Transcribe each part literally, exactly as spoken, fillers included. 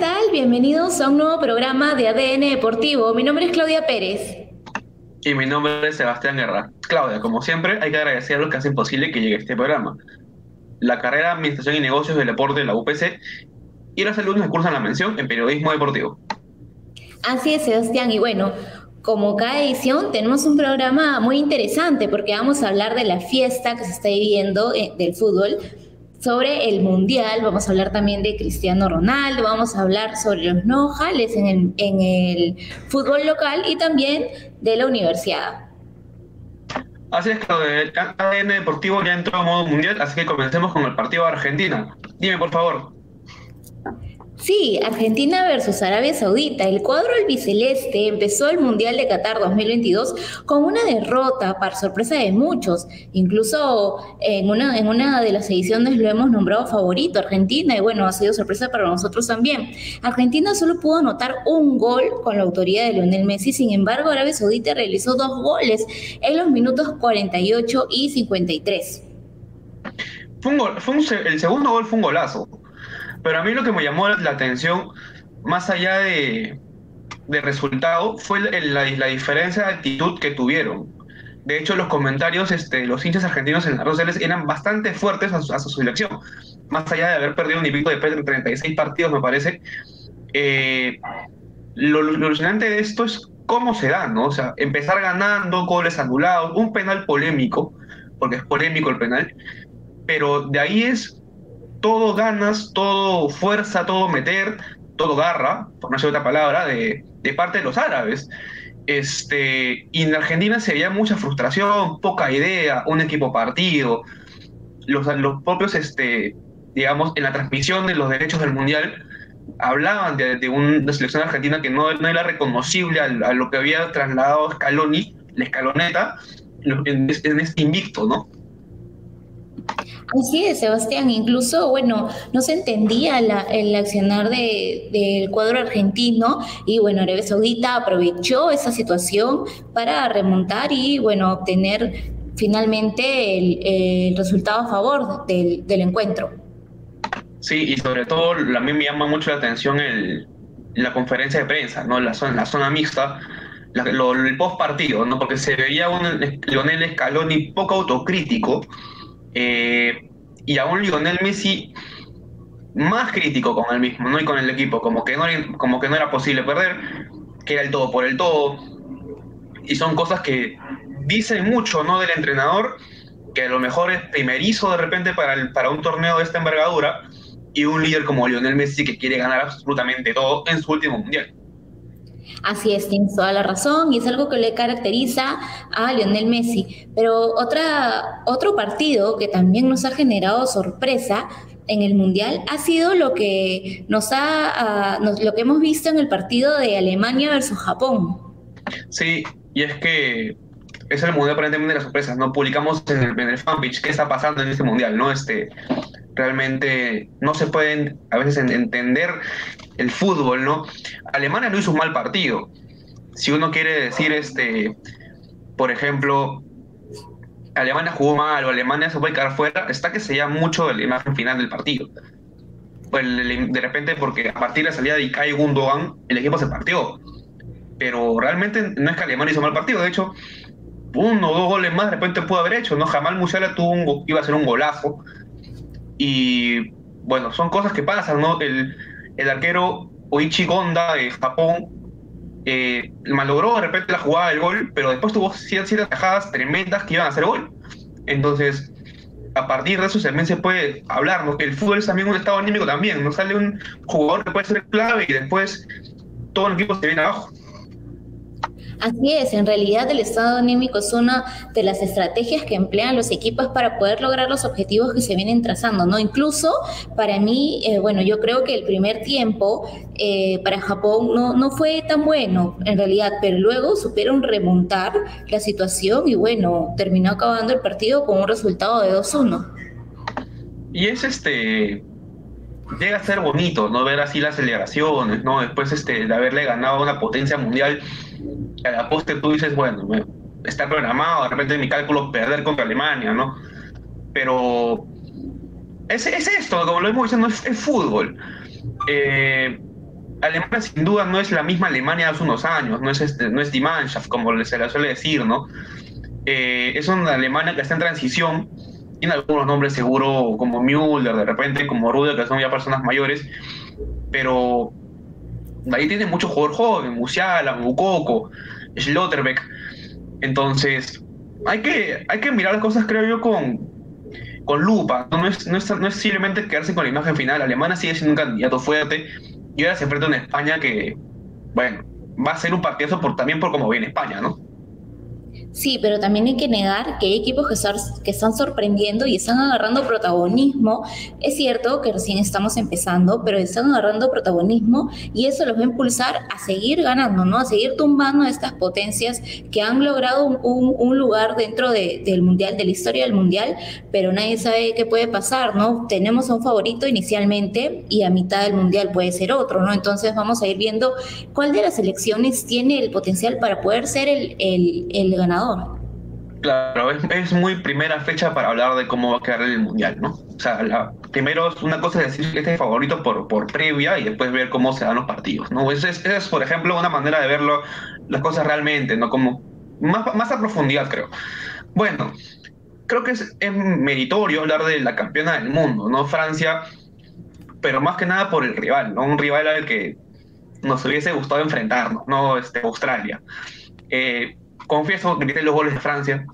tal? Bienvenidos a un nuevo programa de A D N Deportivo. Mi nombre es Claudia Pérez. Y mi nombre es Sebastián Guerra. Claudia, como siempre, hay que agradecer a los que hacen posible que llegue este programa. La carrera de Administración y Negocios del Deporte de la U P C y los alumnos que cursan la mención en Periodismo Deportivo. Así es, Sebastián. Y bueno, como cada edición, tenemos un programa muy interesante porque vamos a hablar de la fiesta que se está viviendo eh, del fútbol, sobre el Mundial, vamos a hablar también de Cristiano Ronaldo, vamos a hablar sobre los no-jales en el, en el fútbol local y también de la universidad. Así es, Claudia, el A D N Deportivo ya entró en modo Mundial, así que comencemos con el partido de Argentina. Dime, por favor. Sí, Argentina versus Arabia Saudita. El cuadro albiceleste empezó el Mundial de Qatar dos mil veintidós con una derrota para sorpresa de muchos. Incluso en una, en una de las ediciones lo hemos nombrado favorito, Argentina, y bueno, ha sido sorpresa para nosotros también. Argentina solo pudo anotar un gol con la autoridad de Lionel Messi, sin embargo Arabia Saudita realizó dos goles en los minutos cuarenta y ocho y cincuenta y tres. Fue un gol, fue un, el segundo gol fue un golazo. Pero a mí lo que me llamó la atención, más allá de, de resultado, fue la, la diferencia de actitud que tuvieron. De hecho, los comentarios de los hinchas argentinos en las redes sociales eran bastante fuertes a su, a su selección. Más allá de haber perdido un y pico de treinta y seis partidos, me parece. Eh, lo, lo ilusionante de esto es cómo se da, ¿no? O sea, empezar ganando, goles anulados, un penal polémico, porque es polémico el penal, pero de ahí es... todo ganas, todo fuerza, todo meter, todo garra, por no decir otra palabra, de, de parte de los árabes. Este, y en Argentina se veía mucha frustración, poca idea, un equipo partido. Los, los propios, este, digamos, en la transmisión de los derechos del Mundial, hablaban de, de una selección argentina que no, no era reconocible a, a lo que había trasladado Scaloni, la escaloneta, en, en este invicto, ¿no? Así es, Sebastián. Incluso, bueno, no se entendía la, el accionar de, del cuadro argentino y, bueno, Arabia Saudita aprovechó esa situación para remontar y, bueno, obtener finalmente el, el resultado a favor del, del encuentro. Sí, y sobre todo a mí me llama mucho la atención el, la conferencia de prensa, ¿no? La zona, la zona mixta, la, lo, el post partido, ¿no? Porque se veía un Lionel Scaloni poco autocrítico. Eh, y a un Lionel Messi más crítico con él mismo, ¿no? Y con el equipo, como que no era, como que no era posible perder, que era el todo por el todo, y son cosas que dicen mucho, ¿no? Del entrenador, que a lo mejor es primerizo de repente para, el, para un torneo de esta envergadura, y un líder como Lionel Messi que quiere ganar absolutamente todo en su último mundial. Así es, tienes toda la razón, y es algo que le caracteriza a Lionel Messi. Pero otra, otro partido que también nos ha generado sorpresa en el Mundial ha sido lo que nos ha, uh, nos, lo que hemos visto en el partido de Alemania versus Japón. Sí, y es que es el Mundial aparentemente de las sorpresas, ¿no? Publicamos en el, en el fanpage qué está pasando en este Mundial, ¿no? Este, realmente no se pueden a veces en, entender... el fútbol, ¿no? Alemania no hizo un mal partido. Si uno quiere decir, este, por ejemplo, Alemania jugó mal o Alemania se puede quedar fuera, está que se llama mucho la imagen final del partido. Pues, de repente, porque a partir de la salida de Ikay Gundogan, el equipo se partió. Pero realmente no es que Alemania hizo mal partido, de hecho, uno o dos goles más de repente pudo haber hecho, ¿no? Jamal Musiala tuvo un, iba a ser un golazo. Y bueno, son cosas que pasan, ¿no? El... El arquero Oichi Honda de Japón eh, malogró de repente la jugada del gol, pero después tuvo siete atajadas tremendas que iban a hacer gol. Entonces, a partir de eso también se puede hablar, ¿no? El fútbol es también un estado anímico también, ¿no? Sale un jugador que puede ser clave y después todo el equipo se viene abajo. Así es, en realidad el estado anímico es una de las estrategias que emplean los equipos para poder lograr los objetivos que se vienen trazando, ¿no? Incluso para mí, eh, bueno, yo creo que el primer tiempo eh, para Japón no, no fue tan bueno en realidad, pero luego supieron remontar la situación y bueno, terminó acabando el partido con un resultado de dos uno. Y es este... llega a ser bonito, ¿no? Ver así las celebraciones, ¿no? Después este, de haberle ganado una potencia mundial, a la postre tú dices, bueno, está programado, de repente en mi cálculo perder contra Alemania, ¿no? Pero es, es esto, como lo hemos dicho, no es, es fútbol. Eh, Alemania sin duda no es la misma Alemania de hace unos años, no es, este, no es die Mannschaft, como se le suele decir, ¿no? Eh, es una Alemania que está en transición, tiene algunos nombres seguro como Müller, de repente como Rude, que son ya personas mayores, pero ahí tiene mucho jugador joven, Musiala, Moukoko, Schlotterbeck. Entonces hay que, hay que mirar las cosas, creo yo, con, con lupa. No es, no, es, no es simplemente quedarse con la imagen final. Alemania sigue siendo un candidato fuerte y ahora se enfrenta a una España que, bueno, va a ser un partidazo por, también por cómo viene España, ¿no? Sí, pero también hay que negar que hay equipos que, son, que están sorprendiendo y están agarrando protagonismo. Es cierto que recién estamos empezando, pero están agarrando protagonismo y eso los va a impulsar a seguir ganando, ¿no? A seguir tumbando estas potencias que han logrado un, un, un lugar dentro de, del Mundial, de la historia del Mundial, pero nadie sabe qué puede pasar, ¿no? Tenemos a un favorito inicialmente y a mitad del Mundial puede ser otro, ¿no? Entonces vamos a ir viendo cuál de las selecciones tiene el potencial para poder ser el, el, el ganador. Claro, es, es muy primera fecha para hablar de cómo va a quedar el Mundial, ¿no? O sea, la, primero una cosa es decir que este es favorito por, por previa y después ver cómo se dan los partidos, ¿no? Esa es, es, por ejemplo, una manera de verlo, las cosas realmente, ¿no? Como más, más a profundidad, creo. Bueno, creo que es, es meritorio hablar de la campeona del mundo, ¿no? Francia, pero más que nada por el rival, ¿no? Un rival al que nos hubiese gustado enfrentarnos, ¿no? Este, Australia. Eh... Confieso que grité los goles de Francia.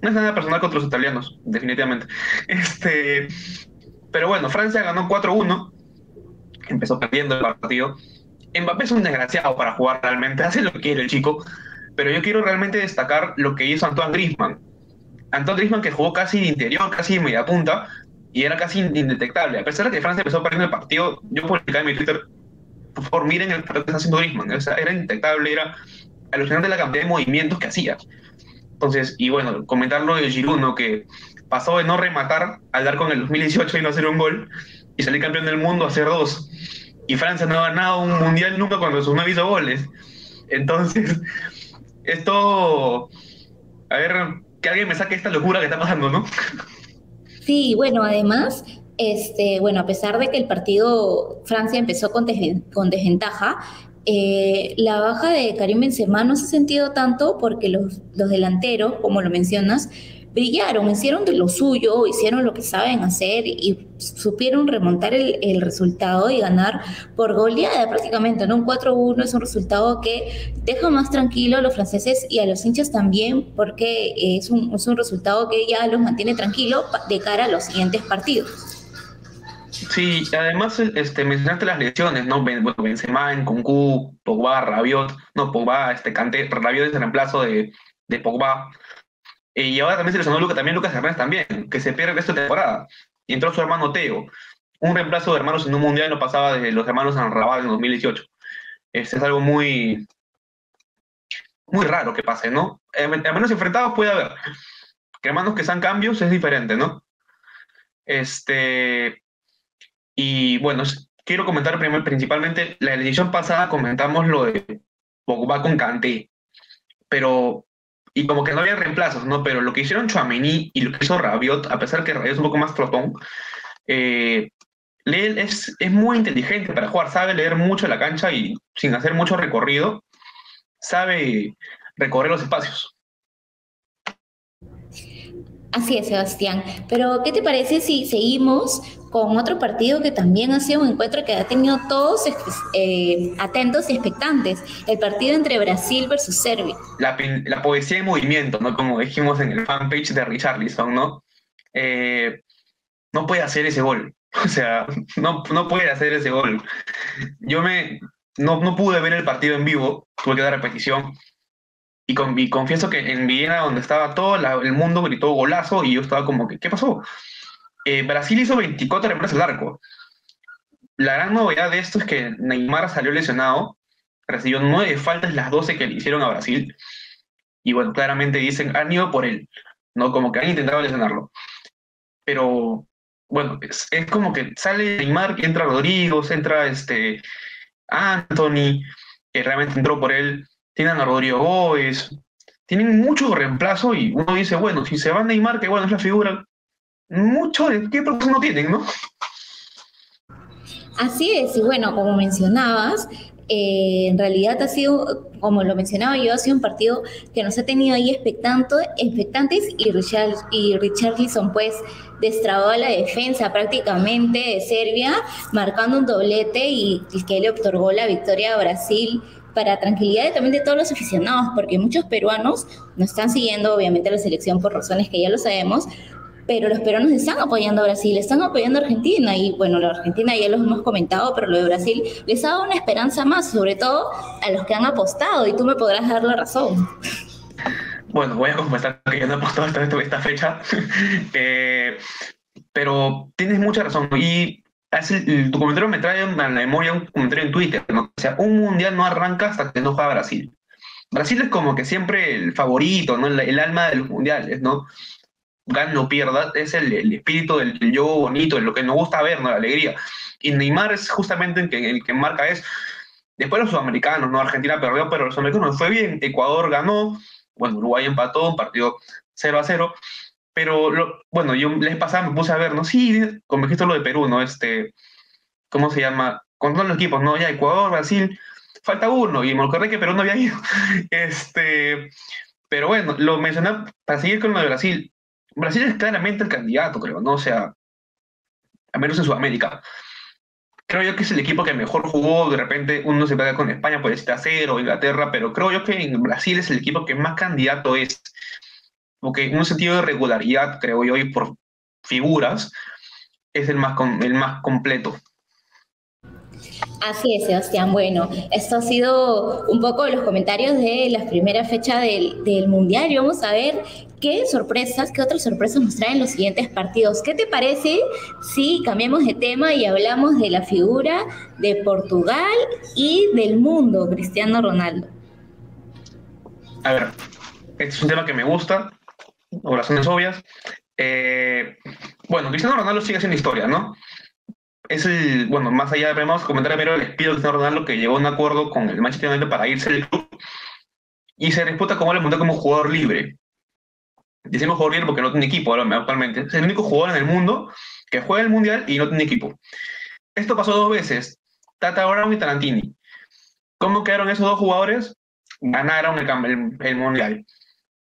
No es nada personal contra los italianos, definitivamente. Este, pero bueno, Francia ganó cuatro uno. Empezó perdiendo el partido. Mbappé es un desgraciado para jugar realmente. Hace lo que quiere el chico. Pero yo quiero realmente destacar lo que hizo Antoine Griezmann. Antoine Griezmann, que jugó casi de interior, casi de media punta. Y era casi indetectable. A pesar de que Francia empezó perdiendo el partido, yo publicaba en mi Twitter, por favor, miren el partido que está haciendo Griezmann. O sea, era indetectable, era alucinante la cantidad de movimientos que hacía. Entonces, y bueno, comentarlo de Giroud, ¿no? Que pasó de no rematar al dar con el dos mil dieciocho y no hacer un gol y salir campeón del mundo a hacer dos. Y Francia no ha ganado un mundial nunca cuando sus nueve hizo goles. Entonces, esto, a ver, que alguien me saque esta locura que está pasando, ¿no? Sí, bueno, además, este, bueno, a pesar de que el partido Francia empezó con, desven- con desventaja, Eh, la baja de Karim Benzema no se ha sentido tanto porque los, los delanteros, como lo mencionas, brillaron, hicieron de lo suyo, hicieron lo que saben hacer y supieron remontar el, el resultado y ganar por goleada prácticamente, ¿no? Un cuatro uno es un resultado que deja más tranquilo a los franceses y a los hinchas también, porque es un, es un resultado que ya los mantiene tranquilos de cara a los siguientes partidos. Sí, además este, mencionaste las lesiones, ¿no? Benzema, Nkunku, Pogba, Rabiot, no, Pogba, este, Kanté, Rabiot es el reemplazo de, de Pogba. Eh, y ahora también se lesionó Lucas, también Lucas Hernández también, que se pierde el resto de temporada. Y entró su hermano Teo, un reemplazo de hermanos en un mundial no pasaba de los hermanos Anrabal en dos mil dieciocho. Este es algo muy, muy raro que pase, ¿no? Eh, hermanos enfrentados puede haber, que hermanos que sean cambios es diferente, ¿no? Este... Y bueno, quiero comentar primero, principalmente, la edición pasada comentamos lo de Pogba con Kanté, pero, y como que no había reemplazos, ¿no? Pero lo que hicieron Tchouaméni y lo que hizo Rabiot, a pesar que Rabiot es un poco más flotón, eh, es, es muy inteligente para jugar, sabe leer mucho la cancha y sin hacer mucho recorrido, sabe recorrer los espacios. Así es, Sebastián. Pero, ¿qué te parece si seguimos con otro partido que también ha sido un encuentro que ha tenido todos eh, atentos y expectantes? El partido entre Brasil versus Serbia. La, la poesía en movimiento, ¿no? Como dijimos en el fanpage de Richarlison, ¿no? Eh, no puede hacer ese gol. O sea, no, no puede hacer ese gol. Yo me, no, no pude ver el partido en vivo, tuve que dar repetición. Y, con, y confieso que en Viena, donde estaba todo la, el mundo, gritó golazo y yo estaba como que, ¿qué pasó? Eh, Brasil hizo veinticuatro remates al arco. La gran novedad de esto es que Neymar salió lesionado, recibió nueve faltas, las doce que le hicieron a Brasil. Y bueno, claramente dicen, han ido por él, ¿no? Como que han intentado lesionarlo. Pero bueno, es, es como que sale Neymar, que entra Rodrigo, entra este, Anthony, que realmente entró por él. Tienen a Rodrigo Gómez, tienen mucho reemplazo y uno dice, bueno, si se va Neymar, que bueno, es la figura, mucho de qué proceso no tienen, ¿no? Así es, y bueno, como mencionabas, Eh, en realidad ha sido, como lo mencionaba yo, ha sido un partido que nos ha tenido ahí expectantes, y, Richard, y Richarlison pues destrabó la defensa prácticamente de Serbia, marcando un doblete y que le otorgó la victoria a Brasil, para tranquilidad de, también de todos los aficionados, porque muchos peruanos no están siguiendo obviamente la selección por razones que ya lo sabemos, pero los peruanos están apoyando a Brasil, están apoyando a Argentina, y bueno, la Argentina ya lo hemos comentado, pero lo de Brasil les ha dado una esperanza más, sobre todo a los que han apostado, y tú me podrás dar la razón. Bueno, voy a confesar que yo no he apostado hasta esta fecha, eh, pero tienes mucha razón, y el, tu comentario me trae a la memoria un comentario en Twitter, ¿no? O sea, un mundial no arranca hasta que no juega Brasil. Brasil es como que siempre el favorito, ¿no? el, el alma de los mundiales, ¿no? Gane o pierda, es el, el espíritu del, del juego bonito, de lo que nos gusta ver, ¿no? La alegría. Y Neymar es justamente el que, el que marca es. Después los sudamericanos, ¿no? Argentina perdió, pero los sudamericanos fue bien. Ecuador ganó, bueno, Uruguay empató, un partido cero a cero. Pero, lo, bueno, yo les pasaba, me puse a ver, ¿no? Sí, como dijiste lo de Perú, ¿no? Este, ¿cómo se llama? Con todos los equipos, ¿no? Ya Ecuador, Brasil, falta uno. Y me acordé que Perú no había ido. Este, pero bueno, lo mencioné para seguir con lo de Brasil. Brasil es claramente el candidato, creo, ¿no? O sea, a menos en Sudamérica. Creo yo que es el equipo que mejor jugó, de repente uno se pega con España por el siete a cero, Inglaterra, pero creo yo que en Brasil es el equipo que más candidato es. Porque en un sentido de regularidad, creo yo, y por figuras, es el más, com- el más completo. Así es, Sebastián. Bueno, esto ha sido un poco los comentarios de la primera fecha del, del Mundial, y vamos a ver qué sorpresas, qué otras sorpresas nos traen los siguientes partidos. ¿Qué te parece si cambiamos de tema y hablamos de la figura de Portugal y del mundo, Cristiano Ronaldo? A ver, este es un tema que me gusta, por razones obvias. Eh, bueno, Cristiano Ronaldo sigue haciendo historia, ¿no? Es el, bueno, más allá de vamos a comentar, pero el despido de Ronaldo, que llegó a un acuerdo con el Manchester United para irse del club, y se disputa como el mundial como jugador libre. Decimos jugador libre porque no tiene equipo actualmente. Es el único jugador en el mundo que juega el mundial y no tiene equipo. Esto pasó dos veces, Tata Brown y Tarantini. ¿Cómo quedaron esos dos jugadores? Ganaron el, el, el mundial.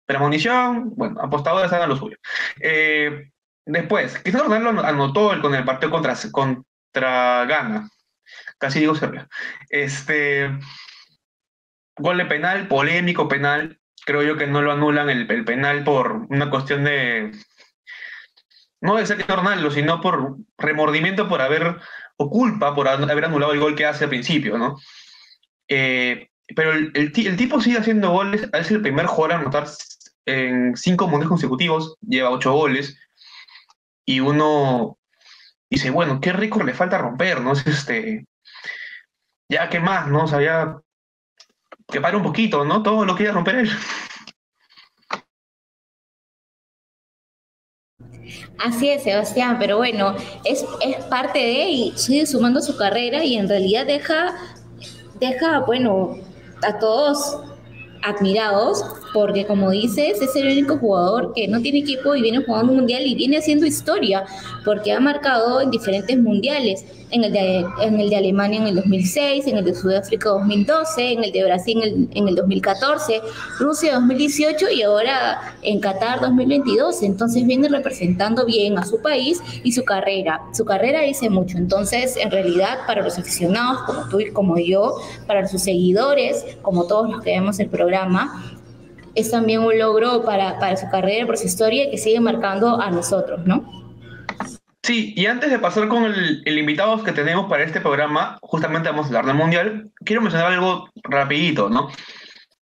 Premonición, bueno, apostadores hagan lo suyo. Eh, después, Cristiano Ronaldo anotó el, con el partido contra... Con, contra Ghana, casi digo Serbia, este gol de penal, polémico penal, creo yo que no lo anulan el, el penal por una cuestión de, no de ser Ronaldo, sino por remordimiento por haber, o culpa por haber anulado el gol que hace al principio, ¿no? Eh, pero el, el, el tipo sigue haciendo goles, es el primer jugador a anotar en cinco mundiales consecutivos, lleva ocho goles, y uno... dice, bueno, qué récord le falta romper, ¿no? Es este, ya, ¿qué más, no? O sea, ya, que pare un poquito, ¿no? Todo lo quiere romper él. Así es, Sebastián, pero bueno, es, es parte de, y sigue sumando su carrera, y en realidad deja, deja, bueno, a todos admirados, porque como dices, es el único jugador que no tiene equipo y viene jugando un mundial y viene haciendo historia, porque ha marcado en diferentes mundiales, en el de, en el de Alemania en el dos mil seis, en el de Sudáfrica dos mil doce, en el de Brasil en el, en el dos mil catorce, Rusia dos mil dieciocho y ahora en Qatar dos mil veintidós, entonces viene representando bien a su país y su carrera, su carrera dice mucho, entonces en realidad para los aficionados como tú y como yo, para sus seguidores, como todos los que vemos el programa, es también un logro para, para su carrera, por su historia, que sigue marcando a nosotros, ¿no? Sí, y antes de pasar con el, el invitado que tenemos para este programa, justamente vamos a hablar del Mundial, quiero mencionar algo rapidito, ¿no?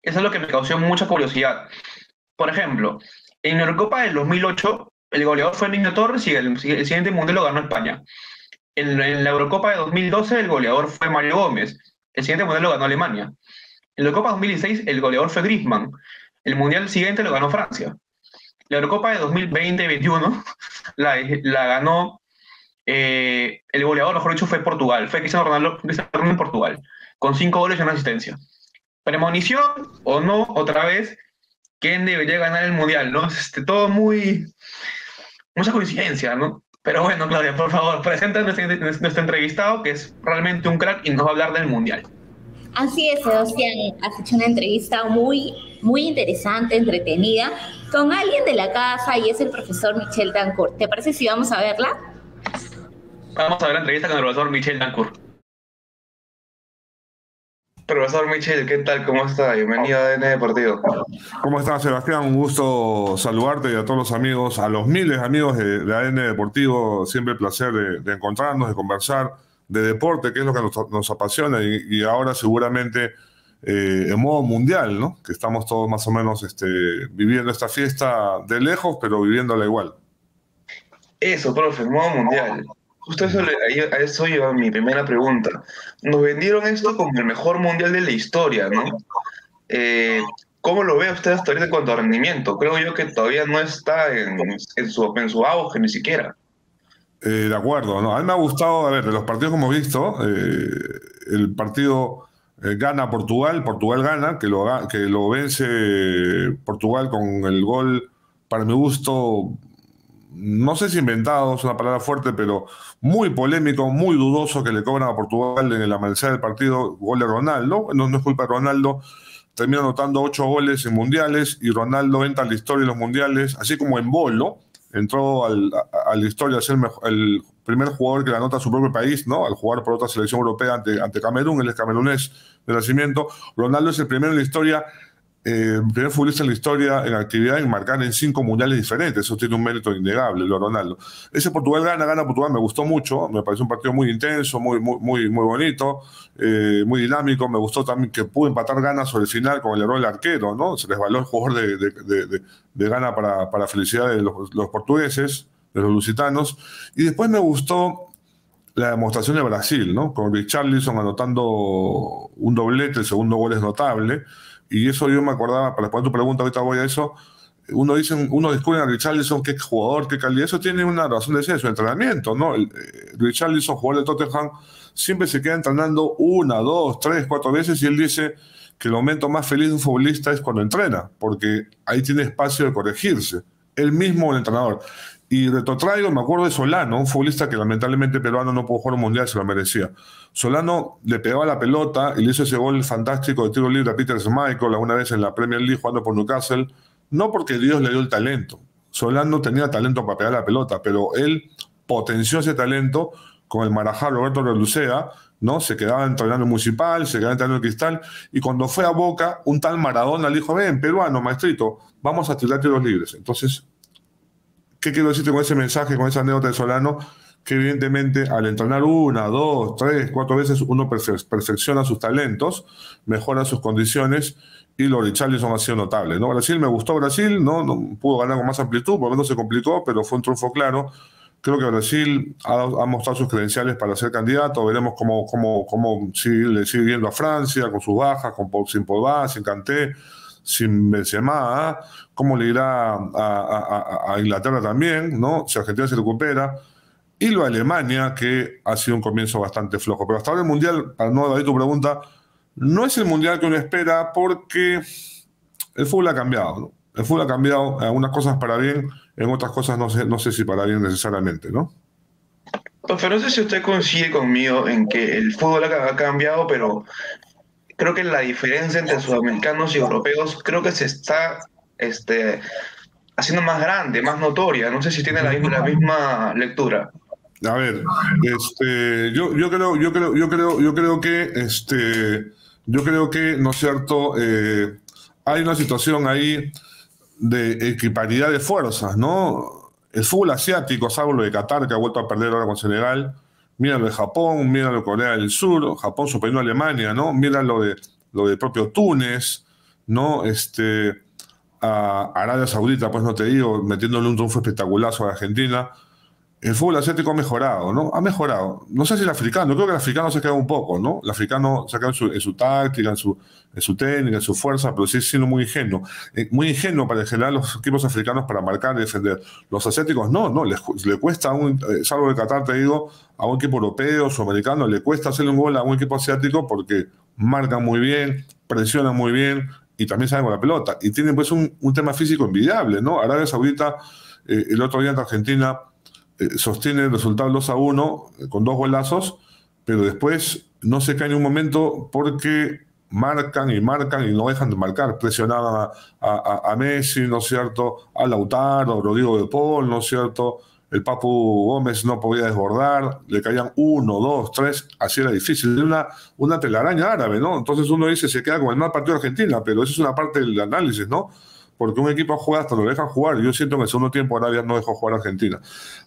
Eso es lo que me causó mucha curiosidad. Por ejemplo, en la Eurocopa del dos mil ocho, el goleador fue Niño Torres y el, el siguiente Mundial lo ganó España. En, en la Eurocopa de dos mil doce, el goleador fue Mario Gómez, el siguiente Mundial lo ganó Alemania. En la Eurocopa dos mil dieciséis, el goleador fue Griezmann. El mundial siguiente lo ganó Francia. La Eurocopa de dos mil veinte veintiuno la, la ganó, eh, el goleador, mejor dicho, fue Portugal. Fue Cristiano Ronaldo, Cristiano Ronaldo en Portugal, con cinco goles y una asistencia. Premonición o no, otra vez, ¿quién debería ganar el mundial? ¿No? Este, todo muy... mucha coincidencia, ¿no? Pero bueno, Claudia, por favor, presenta a nuestro, nuestro entrevistado, que es realmente un crack y nos va a hablar del mundial. Así es, Sebastián, has hecho una entrevista muy, muy interesante, entretenida, con alguien de la casa y es el profesor Michel Dancourt. ¿Te parece si vamos a verla? Vamos a ver la entrevista con el profesor Michel Dancourt. Profesor Michel, ¿qué tal? ¿Cómo está? Bienvenido a A D N Deportivo. ¿Cómo estás, Sebastián? Un gusto saludarte y a todos los amigos, a los miles de amigos de, de A D N Deportivo. Siempre el placer de, de encontrarnos, de conversar, de deporte, que es lo que nos, nos apasiona y, y ahora seguramente eh, en modo mundial, ¿no? Que estamos todos más o menos este, viviendo esta fiesta de lejos, pero viviéndola igual. Eso, profe, en modo mundial. Justo eso, a eso iba mi primera pregunta. Nos vendieron esto como el mejor mundial de la historia, ¿no? Eh, ¿Cómo lo ve usted hasta ahorita en cuanto a rendimiento? Creo yo que todavía no está en, en, su, en su auge ni siquiera. Eh, de acuerdo, ¿no? A mí me ha gustado, a ver, de los partidos que hemos visto, eh, el partido eh, gana Portugal, Portugal gana, que lo, que lo vence Portugal con el gol, para mi gusto, no sé si inventado, es una palabra fuerte, pero muy polémico, muy dudoso que le cobran a Portugal en la amanecida del partido, gol de Ronaldo. No, no es culpa de Ronaldo, termina anotando ocho goles en mundiales y Ronaldo entra a la historia de los mundiales, así como en bolo, entró al, a, a la historia, es el, mejor, el primer jugador que la anota a su propio país, ¿no? Al jugar por otra selección europea ante, ante Camerún, él es camerunés de nacimiento. Ronaldo es el primero en la historia. Eh, primer futbolista en la historia en actividad en marcar en cinco mundiales diferentes. Eso tiene un mérito innegable, lo Ronaldo. Ese Portugal gana, gana Portugal, me gustó mucho, me pareció un partido muy intenso, muy muy muy, muy bonito, eh, muy dinámico. Me gustó también que pudo empatar Gana sobre el final con el error del arquero, ¿no? Se resbaló el jugador de, de, de, de, de Gana para, para felicidad de los, los portugueses, de los lusitanos. Y después me gustó la demostración de Brasil, ¿no? Con Richarlison anotando un doblete, el segundo gol es notable. Y eso yo me acordaba, para responder tu pregunta, ahorita voy a eso. Uno dice, uno descubre a Richarlison, qué jugador, qué calidad. Eso tiene una razón de ser, su entrenamiento, ¿no? El, eh, Richarlison, jugador de Tottenham, siempre se queda entrenando una, dos, tres, cuatro veces y él dice que el momento más feliz de un futbolista es cuando entrena, porque ahí tiene espacio de corregirse. Él mismo, el entrenador. Y retrotraigo, me acuerdo de Solano, un futbolista que lamentablemente peruano no pudo jugar un mundial, se lo merecía. Solano le pegaba la pelota y le hizo ese gol fantástico de tiro libre a Peter Schmeichel alguna vez en la Premier League jugando por Newcastle, no porque Dios le dio el talento. Solano tenía talento para pegar la pelota, pero él potenció ese talento con el marajá Roberto Relucea, ¿no? Se quedaba entrenando en Municipal, se quedaba entrenando en Cristal, y cuando fue a Boca, un tal Maradona le dijo, ven, peruano, maestrito, vamos a tirar tiros libres. Entonces, ¿qué quiero decirte con ese mensaje, con esa anécdota de Solano? Que evidentemente al entrenar una, dos, tres, cuatro veces uno perfe perfecciona sus talentos, mejora sus condiciones y los Richarlison ha sido notable, ¿no? Brasil, me gustó Brasil, ¿no? No pudo ganar con más amplitud, por lo menos se complicó, pero fue un triunfo claro. Creo que Brasil ha, ha mostrado sus credenciales para ser candidato. Veremos cómo, cómo, cómo sigue, le sigue yendo a Francia con sus bajas, con, sin Pogba, sin Kanté, sin Benzema, cómo le irá a, a, a, a Inglaterra también, ¿no? Si Argentina se recupera, y lo de Alemania, que ha sido un comienzo bastante flojo. Pero hasta ahora el Mundial, para no dar tu pregunta, no es el Mundial que uno espera porque el fútbol ha cambiado, ¿no? El fútbol ha cambiado, en algunas cosas para bien, en otras cosas no sé, no sé si para bien necesariamente, ¿no? Profe, no sé si usted coincide conmigo en que el fútbol ha cambiado, pero creo que la diferencia entre sudamericanos y europeos creo que se está este, haciendo más grande, más notoria. No sé si tiene la, la misma lectura. A ver, este, yo, yo creo, yo creo, yo creo, yo creo que, este, yo creo que, no es cierto, eh, hay una situación ahí de equiparidad de fuerzas, ¿no? El fútbol asiático, salvo lo de Qatar, que ha vuelto a perder ahora con Senegal. Mira lo de Japón, mira lo de Corea del Sur, Japón superó a Alemania, ¿no? Mira lo de lo de propio Túnez, ¿no? Este, a Arabia Saudita, pues no te digo, metiéndole un triunfo espectaculazo a Argentina. El fútbol asiático ha mejorado, ¿no? Ha mejorado. No sé si el africano, creo que el africano se ha quedado un poco, ¿no? El africano se ha quedado en su, en su táctica, en su, en su técnica, en su fuerza, pero sí siendo muy ingenuo. Eh, muy ingenuo para generar los equipos africanos para marcar y defender. Los asiáticos no, no, les, les cuesta, un, eh, salvo de Qatar, te digo, a un equipo europeo, sudamericano, le cuesta hacerle un gol a un equipo asiático porque marcan muy bien, presionan muy bien y también saben con la pelota. Y tienen pues un, un tema físico envidiable, ¿no? Arabia Saudita, eh, el otro día en Argentina, sostiene el resultado dos a uno con dos golazos, pero después no se cae en un momento porque marcan y marcan y no dejan de marcar, presionaban a, a, a Messi, ¿no es cierto?, a Lautaro, Rodrigo de Paul, ¿no es cierto?, el Papu Gómez no podía desbordar, le caían uno, dos, tres, así era difícil, una, una telaraña árabe, ¿no? Entonces uno dice, se queda con el mal partido de Argentina, pero eso es una parte del análisis, ¿no? Porque un equipo juega hasta lo dejan jugar. Yo siento que en el segundo tiempo Arabia no dejó jugar a Argentina.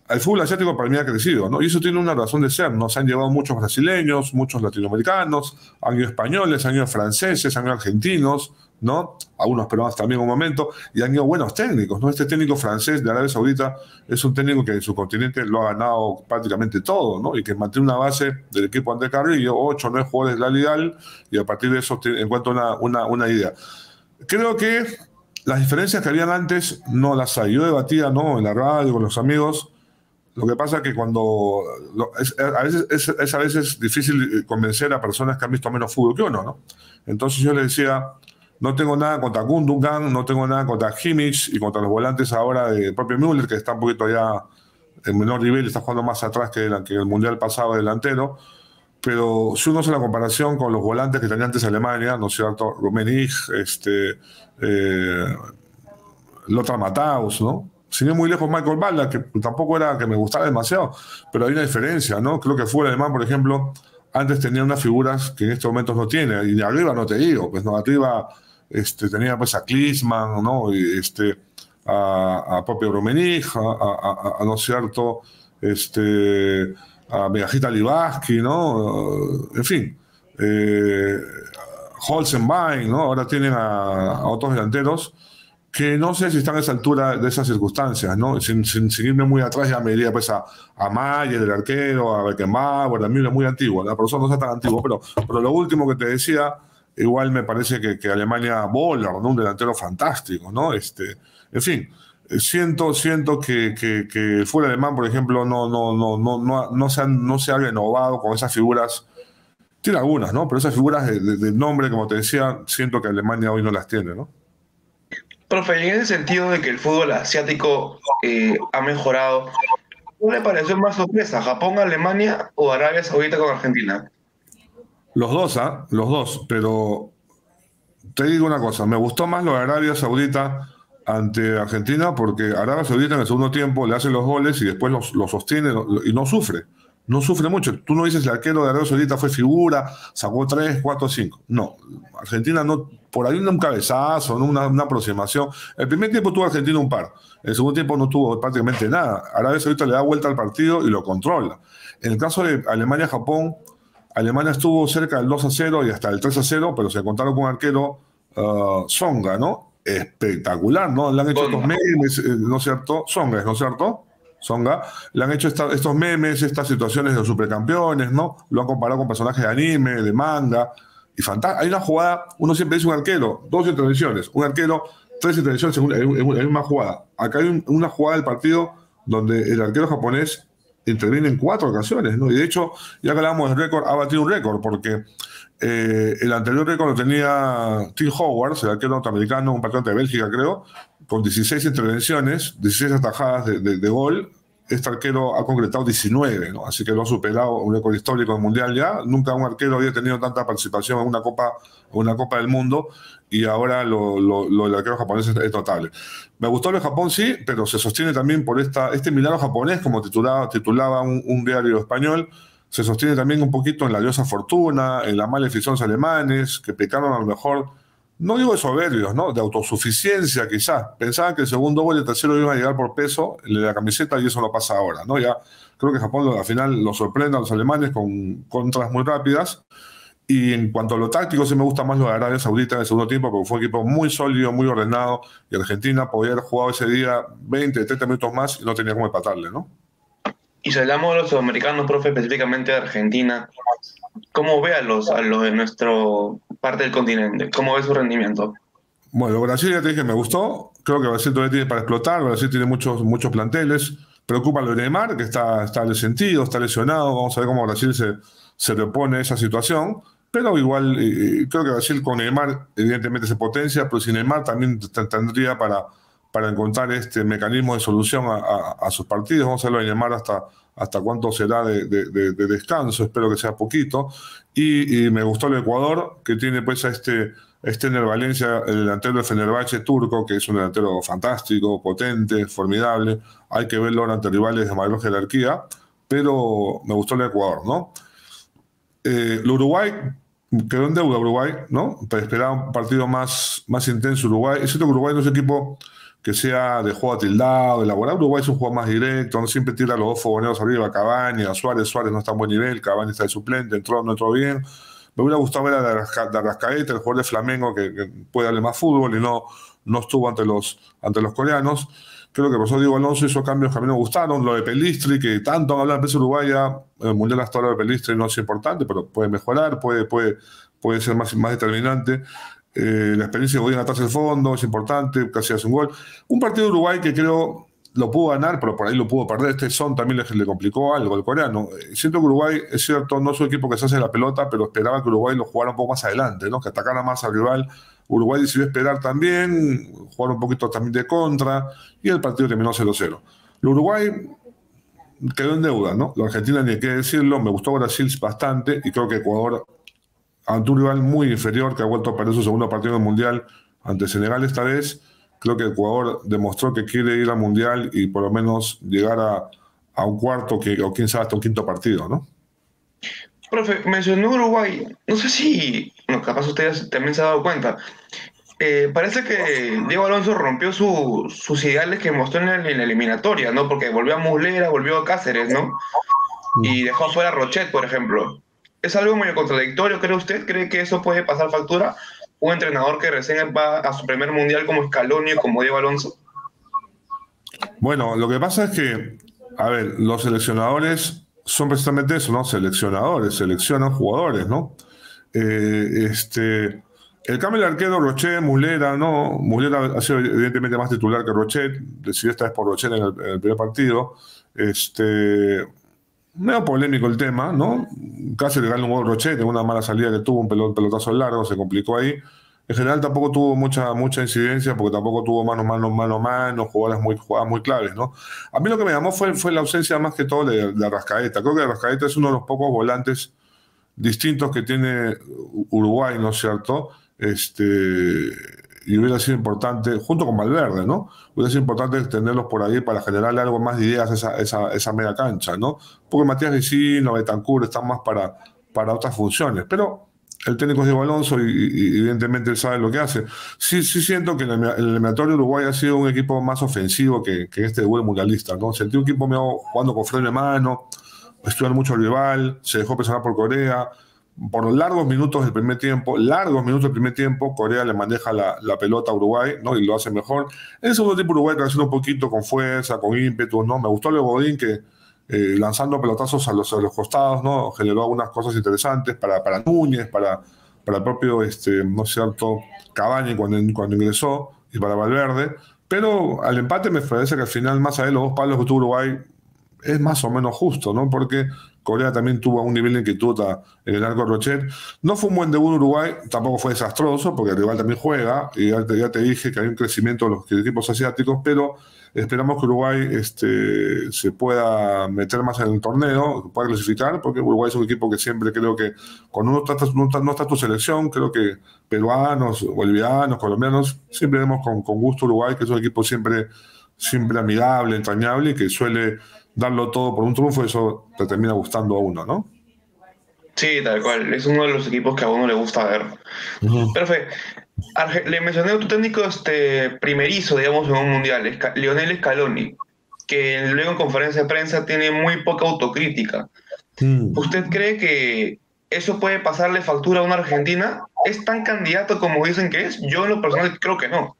El fútbol asiático para mí ha crecido, ¿no? Y eso tiene una razón de ser, ¿no? Se han llevado muchos brasileños, muchos latinoamericanos, han ido españoles, han ido franceses, han ido argentinos, ¿no? Algunos peruanos también en un momento, y han ido buenos técnicos, ¿no? Este técnico francés de Arabia Saudita es un técnico que en su continente lo ha ganado prácticamente todo, ¿no? Y que mantiene una base del equipo André Carrillo, ocho o nueve jugadores de la Liga, y a partir de eso encuentra una, una, una idea. Creo que las diferencias que habían antes no las hay. Yo debatía, ¿no?, en la radio con los amigos. Lo que pasa es que cuando... Es a, veces, es, es a veces difícil convencer a personas que han visto menos fútbol que uno, ¿no? Entonces yo les decía, no tengo nada contra Gundogan, no tengo nada contra Kimmich y contra los volantes ahora de propio Müller, que está un poquito ya en menor nivel, está jugando más atrás que el, que el Mundial pasado delantero. Pero si uno hace la comparación con los volantes que tenía antes Alemania, ¿no es cierto?, Rummenigge, este, eh, Lothar Matthaus, ¿no? Sin ir muy lejos, Michael Ballack, que tampoco era que me gustaba demasiado, pero hay una diferencia, ¿no? Creo que el fútbol alemán, por ejemplo, antes tenía unas figuras que en estos momentos no tiene, y de arriba no te digo, pues no, arriba este, tenía pues a Klinsmann, ¿no?, y, este, a, a propio Rummenigge, a, a, a, a, ¿no es cierto?, este... a Megajita Libaski, ¿no? En fin, eh, Holzenbein, ¿no? Ahora tienen a, a otros delanteros que no sé si están a esa altura de esas circunstancias, ¿no? Sin, sin, sin irme muy atrás, ya me diría pues a, a Mayer, el arquero, a Beckenbauer, a Müller, muy antiguo, la persona no está tan antigua, pero, pero lo último que te decía, igual me parece que, que Alemania Boller, ¿no? Un delantero fantástico, ¿no? Este, en fin. Siento, siento que, que, que el fútbol alemán, por ejemplo, no, no, no, no, no, no, se, han, no se ha renovado con esas figuras. Tiene algunas, ¿no? Pero esas figuras de, de, de nombre, como te decía, siento que Alemania hoy no las tiene, ¿no? Profe, en ese sentido de que el fútbol asiático eh, ha mejorado, ¿cuál le pareció más sorpresa? ¿Japón, Alemania o Arabia Saudita con Argentina? Los dos, ¿ah? ¿eh? Los dos, pero te digo una cosa, me gustó más lo de Arabia Saudita ante Argentina, porque Arabia Saudita en el segundo tiempo le hace los goles y después los, los sostiene y no sufre. No sufre mucho. Tú no dices el arquero de Arabia Saudita fue figura, sacó tres, cuatro, cinco. No. Argentina no... Por ahí un cabezazo, una, una aproximación. El primer tiempo tuvo Argentina un par. El segundo tiempo no tuvo prácticamente nada. Arabia Saudita le da vuelta al partido y lo controla. En el caso de Alemania-Japón, Alemania estuvo cerca del dos a cero y hasta el tres a cero, pero se encontraron con un arquero uh, Songa, ¿no? Espectacular, ¿no? Le han hecho estos memes, ¿no es cierto? Songa, ¿no es cierto? Songa. Le han hecho esta, estos memes, estas situaciones de los supercampeones, ¿no? Lo han comparado con personajes de anime, de manga. Y fantástico. Hay una jugada, uno siempre dice un arquero, dos intervenciones, un arquero, tres intervenciones en la misma jugada. Acá hay un, una jugada del partido donde el arquero japonés interviene en cuatro ocasiones, ¿no? Y de hecho, ya que hablamos del récord, ha batido un récord, porque eh, el anterior récord lo tenía Tim Howard, el arquero norteamericano, un patriota de Bélgica, creo, con dieciséis intervenciones, dieciséis atajadas de, de, de gol. Este arquero ha concretado diecinueve, ¿no? Así que lo ha superado, un récord histórico del Mundial ya. Nunca un arquero había tenido tanta participación en una Copa, una Copa del Mundo, y ahora lo, lo, lo del arquero japonés es, es notable. Me gustó lo de Japón, sí, pero se sostiene también por esta, este milagro japonés, como titulaba, titulaba un, un diario español, se sostiene también un poquito en la diosa fortuna, en la maleficencia alemanes, que pecaron a lo mejor, no digo de soberbios, ¿no?, de autosuficiencia quizás. Pensaban que el segundo gol y el tercero iban a llegar por peso en la camiseta, y eso no pasa ahora, ¿no? Ya creo que Japón al final lo sorprende a los alemanes con contras muy rápidas. Y en cuanto a lo táctico, sí me gusta más lo de Arabia Saudita en el segundo tiempo, porque fue un equipo muy sólido, muy ordenado, y Argentina podía haber jugado ese día veinte, treinta minutos más y no tenía cómo empatarle, ¿no? Y si hablamos de los sudamericanos, profe, específicamente de Argentina, ¿cómo ve a los, a los de nuestro parte del continente? ¿Cómo ve su rendimiento? Bueno, Brasil ya te dije, me gustó. Creo que Brasil todavía tiene para explotar. Brasil tiene muchos, muchos planteles. Preocupa lo de Neymar, que está, está resentido, está lesionado. Vamos a ver cómo Brasil se, se repone a esa situación. Pero igual, eh, creo que Brasil con Neymar, evidentemente, se potencia, pero sin Neymar también tendría para, para encontrar este mecanismo de solución a, a, a sus partidos. Vamos a verlo a Neymar hasta, hasta cuánto será de, de, de, de descanso, espero que sea poquito. Y, y me gustó el Ecuador, que tiene pues a este, este Valencia, el delantero de Fenerbahce turco, que es un delantero fantástico, potente, formidable. Hay que verlo ante rivales de mayor jerarquía, pero me gustó el Ecuador, ¿no? Eh, el Uruguay quedó en deuda, Uruguay, ¿no? Para esperar un partido más, más intenso Uruguay. Es cierto que Uruguay no es un equipo que sea de juego atildado, elaborado. Uruguay es un juego más directo, no siempre tira a los dos fogoneros arriba, Cavani, a Suárez, Suárez no está en buen nivel, Cavani está de suplente, entró, no entró bien. Me hubiera gustado ver a Arrascaeta, el jugador de Flamengo, que, que puede darle más fútbol y no, no estuvo ante los, ante los coreanos. Creo que el profesor Diego Alonso hizo cambios que a mí me gustaron. Lo de Pelistri, que tanto han hablado en prensa uruguaya, el Mundial hasta ahora de Pelistri no es importante, pero puede mejorar, puede, puede, puede ser más, más determinante. Eh, la experiencia de Godín atrás del fondo es importante, casi hace un gol. Un partido de Uruguay que creo lo pudo ganar, pero por ahí lo pudo perder. Este Son también le, le complicó algo al coreano. Siento que Uruguay, es cierto, no es un equipo que se hace la pelota, pero esperaba que Uruguay lo jugara un poco más adelante, ¿no? Que atacara más al rival. Uruguay decidió esperar también, jugar un poquito también de contra, y el partido terminó cero cero. El Uruguay quedó en deuda, ¿no? La Argentina ni hay que decirlo. Me gustó Brasil bastante, y creo que Ecuador, ante un rival muy inferior que ha vuelto a perder su segundo partido del Mundial ante Senegal esta vez, creo que Ecuador demostró que quiere ir al Mundial y por lo menos llegar a, a un cuarto que, o quién sabe hasta un quinto partido, ¿no? Profe, mencionó Uruguay. No sé si, bueno, capaz ustedes también se han dado cuenta. Eh, parece que Diego Alonso rompió su, sus ideales que mostró en, el, en la eliminatoria, ¿no? Porque volvió a Muslera, volvió a Cáceres, ¿no? Y dejó fuera a Rochet, por ejemplo. ¿Es algo medio contradictorio, cree usted? ¿Cree que eso puede pasar factura? ¿Un entrenador que recién va a su primer mundial como Scaloni, como Diego Alonso? Bueno, lo que pasa es que, a ver, los seleccionadores son precisamente eso, ¿no? Seleccionadores, seleccionan jugadores, ¿no? Eh, este, el cambio del arquero, Rochet, Muslera, ¿no? Muslera ha sido evidentemente más titular que Rochet, decidió esta vez por Rochet en el, en el primer partido. Este, medio polémico el tema, ¿no? Casi le ganó un gol Rochet, en una mala salida que tuvo, un pelotazo largo, se complicó ahí. En general tampoco tuvo mucha mucha incidencia, porque tampoco tuvo mano, mano, mano, mano, jugadas muy, jugadas muy claves, ¿no? A mí lo que me llamó fue, fue la ausencia más que todo de, de Arrascaeta. Creo que Arrascaeta es uno de los pocos volantes distintos que tiene Uruguay, ¿no es cierto? Este, y hubiera sido importante, junto con Valverde, ¿no? Hubiera sido importante tenerlos por ahí para generarle algo más de ideas a esa, esa, esa media cancha, ¿no? Porque Matías Vecino, Betancourt están más para, para otras funciones, pero el técnico es Diego Alonso y, y evidentemente él sabe lo que hace. Sí, sí siento que el eliminatorio Uruguay ha sido un equipo más ofensivo que, que este buen mundialista, ¿no? Sentí un equipo medio jugando con freno de mano, estudiando mucho al rival, se dejó presionar por Corea. Por largos minutos del primer tiempo, largos minutos del primer tiempo, Corea le maneja la, la pelota a Uruguay, ¿no? Y lo hace mejor. En el segundo tiempo Uruguay creció un poquito con fuerza, con ímpetu, ¿no? Me gustó el Godín que... Eh, lanzando pelotazos a los, a los costados, ¿no? Generó algunas cosas interesantes para, para Núñez, para, para el propio, este, ¿no es cierto?, Cavani cuando, cuando ingresó, y para Valverde. Pero al empate me parece que al final, más allá de los dos palos que tuvo Uruguay, es más o menos justo, ¿no? Porque Corea también tuvo un nivel de inquietud a, en el arco de Rochet. No fue un buen debut Uruguay, tampoco fue desastroso, porque el rival también juega, y ya te, ya te dije que hay un crecimiento de los equipos asiáticos, pero esperamos que Uruguay este, se pueda meter más en el torneo, que pueda clasificar, porque Uruguay es un equipo que siempre creo que, cuando uno trata, no, no está tu selección, creo que peruanos, bolivianos, colombianos, siempre vemos con, con gusto Uruguay, que es un equipo siempre, siempre amigable, entrañable, y que suele darlo todo por un triunfo, eso te termina gustando a uno, ¿no? Sí, tal cual, es uno de los equipos que a uno le gusta ver. Uh-huh. Perfecto. Arge- le mencioné a tu técnico este primerizo, digamos, en un mundial, Esca- Lionel Scaloni, que luego en conferencia de prensa tiene muy poca autocrítica. Sí. ¿Usted cree que eso puede pasarle factura a una Argentina? ¿Es tan candidato como dicen que es? Yo en lo personal creo que no.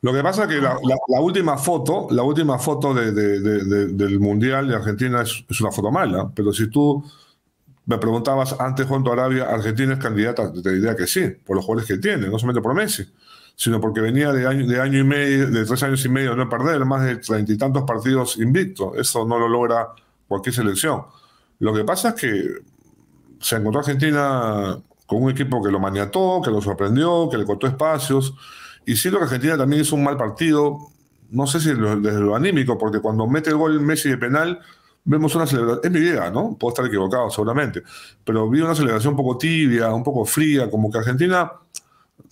Lo que pasa es que la, la, la última foto, la última foto de, de, de, de, del mundial de Argentina es, es una foto mala, pero si tú me preguntabas antes cuánto Arabia, Argentina es candidata, te diría que sí, por los jugadores que tiene, no solamente por Messi, sino porque venía de año, de año y medio, de tres años y medio no perder, más de treinta y tantos partidos invictos. Eso no lo logra cualquier selección. Lo que pasa es que se encontró Argentina con un equipo que lo maniató, que lo sorprendió, que le cortó espacios, Y siento que Argentina también hizo un mal partido, no sé si lo, desde lo anímico, porque cuando mete el gol Messi de penal, vemos una celebración, es mi idea, ¿no? Puedo estar equivocado seguramente, pero vi una celebración un poco tibia, un poco fría, como que Argentina,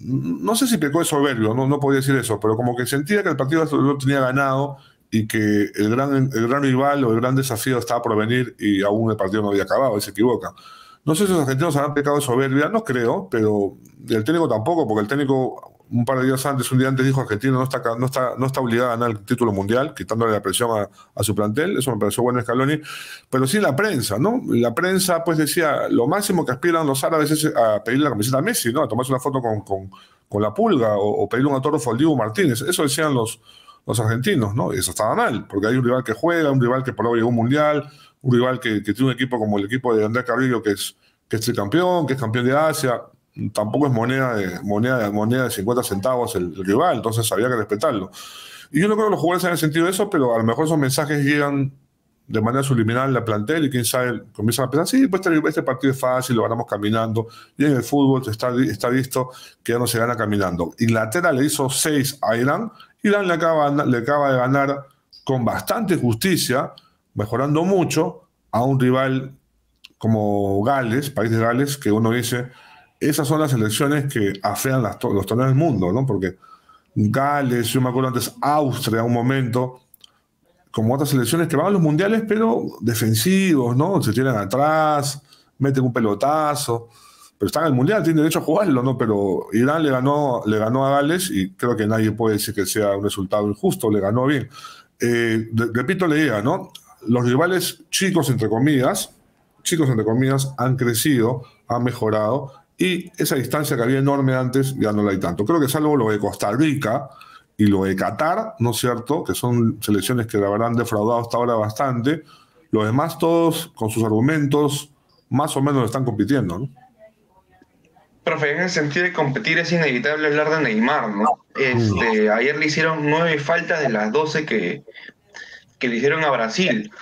no sé si pecó de soberbio, no, no podía decir eso, pero como que sentía que el partido lo tenía ganado y que el gran, el gran rival o el gran desafío estaba por venir y aún el partido no había acabado, y se equivoca. No sé si los argentinos habrán pecado de soberbia, no creo, pero el técnico tampoco, porque el técnico un par de días antes, un día antes dijo Argentina no está, no está, no está obligada a ganar el título mundial, quitándole la presión a, a su plantel, eso me pareció bueno Scaloni, pero sí la prensa, ¿no? La prensa pues decía, lo máximo que aspiran los árabes es a pedirle la camiseta a Messi, ¿no? A tomarse una foto con, con, con la pulga o, o pedirle un autógrafo a Diego Martínez, eso decían los, los argentinos, ¿no? Y eso estaba mal, porque hay un rival que juega, un rival que por ahora llegó a un mundial, un rival que, que tiene un equipo como el equipo de Andrés Carrillo, que es, que es tricampeón, que es campeón de Asia, tampoco es moneda de, moneda de, moneda de cincuenta centavos el, el rival, entonces había que respetarlo. Y yo no creo que los jugadores hayan sentido eso, pero a lo mejor esos mensajes llegan de manera subliminal al plantel y quién sabe, comienzan a pensar, sí, pues este, este partido es fácil, lo ganamos caminando, y en el fútbol está, está visto que ya no se gana caminando. Inglaterra le hizo seis a Irán, Irán le acaba, le acaba de ganar con bastante justicia, mejorando mucho a un rival como Gales, país de Gales, que uno dice, esas son las selecciones que afean las to los torneos del mundo, ¿no? Porque Gales, yo me acuerdo antes, Austria, un momento, como otras selecciones que van a los mundiales, pero defensivos, ¿no? Se tiran atrás, meten un pelotazo, pero están en el mundial, tienen derecho a jugarlo, ¿no? Pero Irán le ganó, le ganó a Gales y creo que nadie puede decir que sea un resultado injusto, le ganó bien. Eh, repito, le diga, ¿no? Los rivales chicos, entre comillas, chicos, entre comillas, han crecido, han mejorado, y esa distancia que había enorme antes ya no la hay tanto. Creo que salvo lo de Costa Rica y lo de Qatar, ¿no es cierto?, que son selecciones que la verdad han defraudado hasta ahora bastante, los demás todos con sus argumentos más o menos están compitiendo, ¿no? Profe, en el sentido de competir es inevitable hablar de Neymar, ¿no? Este, no. Ayer le hicieron nueve faltas de las doce que... que le hicieron a Brasil.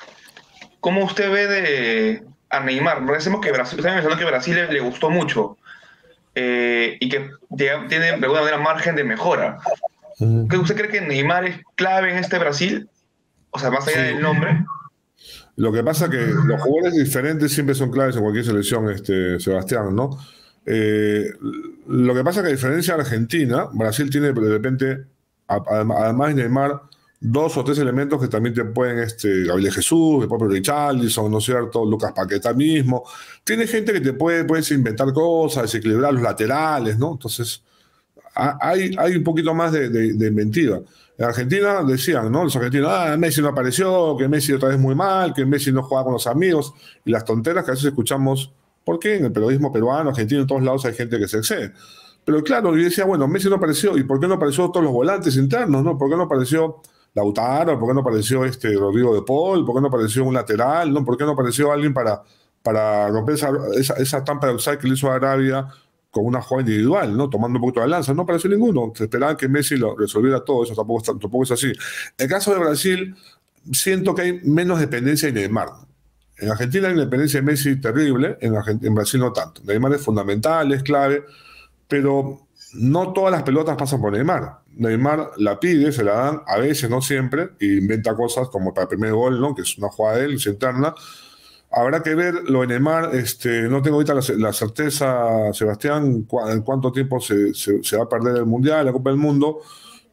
¿Cómo usted ve de, a Neymar? Recordemos que Brasil, usted mencionó que Brasil le, le gustó mucho eh, y que de, tiene de alguna manera margen de mejora. Uh-huh. ¿Usted cree que Neymar es clave en este Brasil? O sea, más allá sí. del nombre. Lo que pasa es que los jugadores diferentes siempre son claves en cualquier selección, este, Sebastián, ¿no? Eh, lo que pasa es que a diferencia de Argentina, Brasil tiene de repente, además de Neymar, dos o tres elementos que también te pueden, este, Gabriel Jesús, el propio Richarlison, ¿no es cierto?, Lucas Paquetá mismo, tiene gente que te puede, puedes inventar cosas, desequilibrar los laterales, ¿no? Entonces, hay, hay un poquito más de, de, de inventiva. En Argentina decían, ¿no?, los argentinos, ah, Messi no apareció, que Messi otra vez muy mal, que Messi no jugaba con los amigos, y las tonteras que a veces escuchamos, ¿por qué? En el periodismo peruano, argentino, en todos lados hay gente que se excede. Pero claro, yo decía, bueno, Messi no apareció, ¿y por qué no apareció todos los volantes internos, no? ¿Por qué no apareció Lautaro? ¿Por qué no apareció este Rodrigo de Paul? ¿Por qué no apareció un lateral? ¿No? ¿Por qué no apareció alguien para, para romper esa, esa, esa tampa de outside que le hizo a Arabia con una jugada individual, ¿no?, tomando un poquito de lanza? No apareció ninguno. Se esperaba que Messi lo resolviera todo. Eso tampoco, tampoco es así. En el caso de Brasil, siento que hay menos dependencia de Neymar. En Argentina hay una dependencia de Messi terrible. En, en Brasil no tanto. Neymar es fundamental, es clave, pero no todas las pelotas pasan por Neymar. Neymar la pide, se la dan, a veces, no siempre, e inventa cosas como para el primer gol, ¿no?, que es una jugada de él, se interna. Habrá que ver lo de Neymar, este, no tengo ahorita la, la certeza, Sebastián, cu en cuánto tiempo se, se, se va a perder el Mundial, la Copa del Mundo,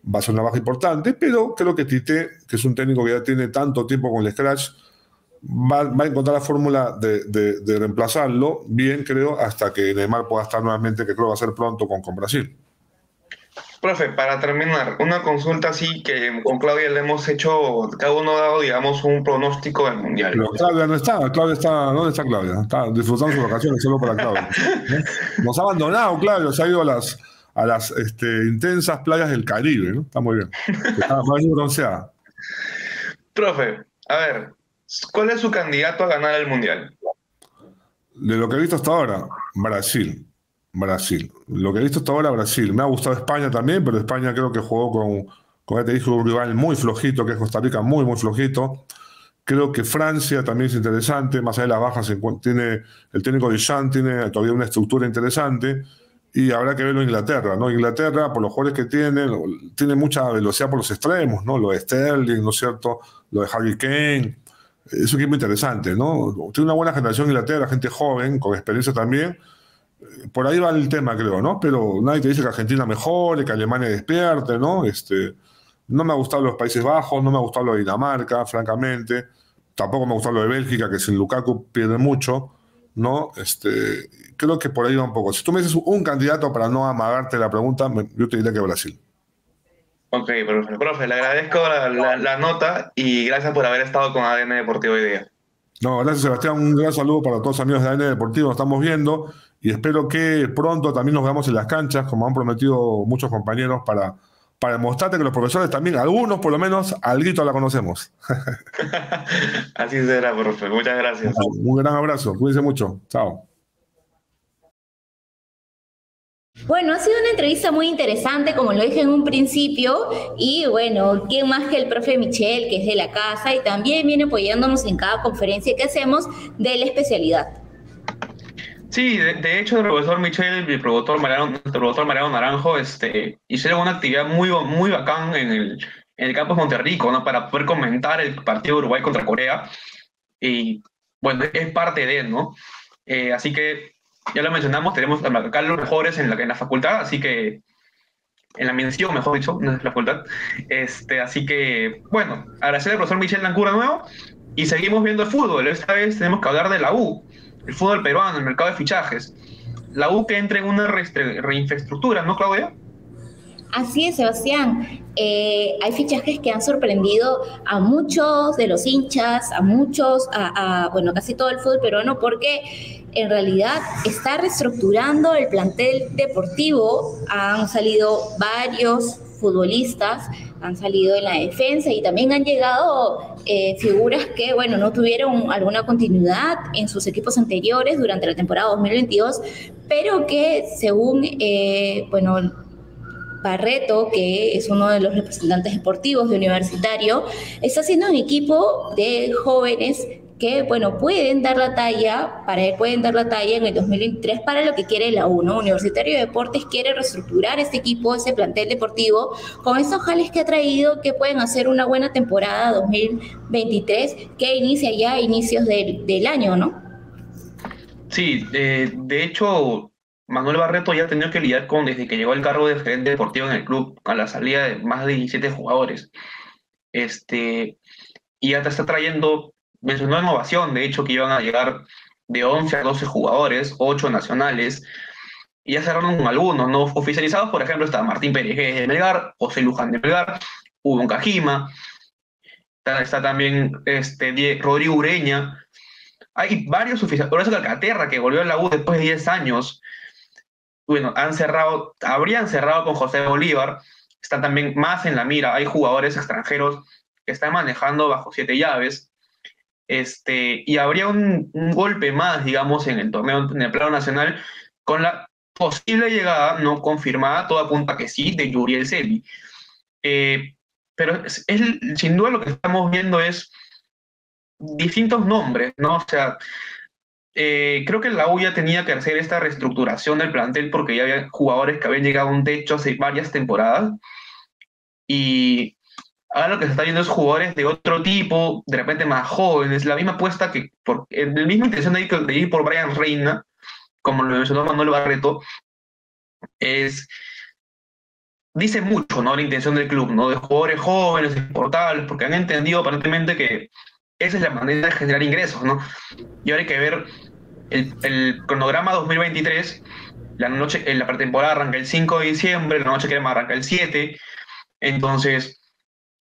va a ser una baja importante, pero creo que Tite, que es un técnico que ya tiene tanto tiempo con el Scratch, va, va a encontrar la fórmula de, de, de reemplazarlo, bien creo, hasta que Neymar pueda estar nuevamente, que creo va a ser pronto, con, con Brasil. Profe, para terminar, una consulta así que con Claudia le hemos hecho, cada uno ha dado, digamos, un pronóstico del Mundial. Pero Claudia no está, Claudia está, ¿dónde está Claudia? Está disfrutando sus vacaciones solo para Claudia. ¿No? Nos ha abandonado Claudia, se ha ido a las, a las este, intensas playas del Caribe, ¿no? Está muy bien. Está muy bronceada. Profe, a ver, ¿cuál es su candidato a ganar el Mundial? De lo que he visto hasta ahora, Brasil. Brasil. Lo que he visto hasta ahora, Brasil. Me ha gustado España también, pero España creo que jugó con, como ya te dije, un rival muy flojito, que es Costa Rica, muy, muy flojito. Creo que Francia también es interesante, más allá de las bajas, tiene, el técnico de Jean tiene todavía una estructura interesante. y habrá que verlo en Inglaterra, ¿no? Inglaterra, por los jugadores que tiene, tiene mucha velocidad por los extremos, ¿no? Lo de Sterling, ¿no es cierto? Lo de Harry Kane, es un equipo interesante, ¿no? Tiene una buena generación Inglaterra, gente joven, con experiencia también. Por ahí va el tema, creo, ¿no? Pero nadie te dice que Argentina mejore, que Alemania despierte, ¿no? Este, no me ha gustado los Países Bajos, no me ha gustado lo de Dinamarca, francamente. Tampoco me ha gustado lo de Bélgica, que sin Lukaku pierde mucho, ¿no? Este, creo que por ahí va un poco. Si tú me dices un candidato para no amagarte la pregunta, yo te diría que Brasil. Ok, profe. Profe, le agradezco la, la, la nota y gracias por haber estado con A D N Deportivo hoy día. No, gracias, Sebastián. Un gran saludo para todos los amigos de A D N Deportivo. Nos estamos viendo y espero que pronto también nos veamos en las canchas, como han prometido muchos compañeros, para, para mostrarte que los profesores también, algunos por lo menos, alguito la conocemos. Así será, profe. Muchas gracias. Un gran abrazo. Cuídense mucho. Chao. Bueno, ha sido una entrevista muy interesante, como lo dije en un principio, y bueno, ¿quién más que el profe Michel, que es de la casa y también viene apoyándonos en cada conferencia que hacemos de la especialidad? Sí, de, de hecho el profesor Michel y el profesor Mariano, el profesor Mariano Naranjo este, hicieron una actividad muy, muy bacán en el, en el campus Monterrico, ¿no? Para poder comentar el partido de Uruguay contra Corea, y bueno, es parte de, ¿no? Eh, así que ya lo mencionamos, tenemos acá los mejores en la, en la facultad, así que en la mención, mejor dicho, no es la facultad. Este, así que, bueno, agradecer al profesor Michel Dancourt de nuevo y seguimos viendo el fútbol. Esta vez tenemos que hablar de la U, el fútbol peruano, el mercado de fichajes. La U que entra en una reinfraestructura, ¿no, Claudia? Así es, Sebastián. Eh, hay fichajes que han sorprendido a muchos de los hinchas, a muchos, a, a bueno, casi todo el fútbol peruano, porque en realidad está reestructurando el plantel deportivo. Han salido varios futbolistas, han salido en la defensa y también han llegado eh, figuras que, bueno, no tuvieron alguna continuidad en sus equipos anteriores durante la temporada dos mil veintidós, pero que según, eh, bueno, Barreto, que es uno de los representantes deportivos de Universitario, está siendo un equipo de jóvenes que, bueno, pueden dar la talla, para él pueden dar la talla en el dos mil veintitrés para lo que quiere la U, ¿no? Universitario de Deportes quiere reestructurar este equipo, ese plantel deportivo, con estos jales que ha traído, que pueden hacer una buena temporada dos mil veintitrés que inicia ya a inicios del, del año, ¿no? Sí, eh, de hecho, Manuel Barreto ya ha tenido que lidiar con, desde que llegó al cargo de gerente deportivo en el club, a la salida de más de diecisiete jugadores. Este, y ya te está trayendo... Mencionó innovación, de hecho, que iban a llegar de once a doce jugadores, ocho nacionales, y ya cerraron con algunos, ¿no? Oficializados, por ejemplo, está Martín Pérez de Melgar, José Luján de Melgar, Hugo Cajima, está, está también este, Diego, Rodrigo Ureña. Hay varios oficiales, por eso Calcaterra, que volvió a la U después de diez años, bueno, han cerrado, habrían cerrado con José Bolívar, están también más en la mira, hay jugadores extranjeros que están manejando bajo siete llaves. Este, y habría un, un golpe más, digamos, en el torneo, en el plano nacional, con la posible llegada, no confirmada, toda apunta que sí, de Yuriel Selvi. Eh, pero es, es, sin duda lo que estamos viendo es distintos nombres, ¿no? O sea, eh, creo que la U ya tenía que hacer esta reestructuración del plantel porque ya había jugadores que habían llegado a un techo hace varias temporadas y... Ahora lo que se está viendo es jugadores de otro tipo, de repente más jóvenes, la misma apuesta que, por, la misma intención de ir, de ir por Brian Reina, como lo mencionó Manuel Barreto, es, dice mucho, ¿no? La intención del club, ¿no? De jugadores jóvenes, exportables, porque han entendido aparentemente que esa es la manera de generar ingresos, ¿no? Y ahora hay que ver el, el cronograma dos mil veintitrés, la noche, en la pretemporada arranca el cinco de diciembre, la noche que arranca el siete, entonces...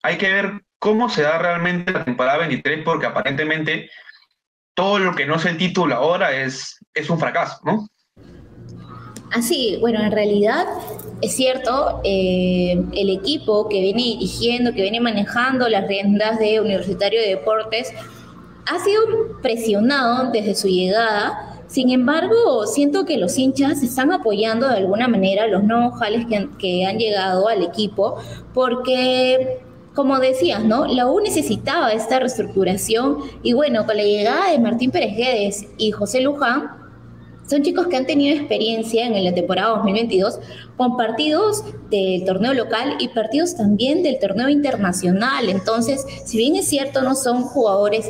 Hay que ver cómo se da realmente la temporada veintitrés, porque aparentemente todo lo que no es el título ahora es, es un fracaso, ¿no? Así, bueno, en realidad es cierto, eh, el equipo que viene dirigiendo, que viene manejando las riendas de Universitario de Deportes, ha sido presionado desde su llegada. Sin embargo, siento que los hinchas están apoyando de alguna manera los nuevos jales que han, que han llegado al equipo, porque... Como decías, ¿no? La U necesitaba esta reestructuración y bueno, con la llegada de Martín Pérez Guedes y José Luján, Son chicos que han tenido experiencia en la temporada dos mil veintidós con partidos del torneo local y partidos también del torneo internacional. Entonces, si bien es cierto, no son jugadores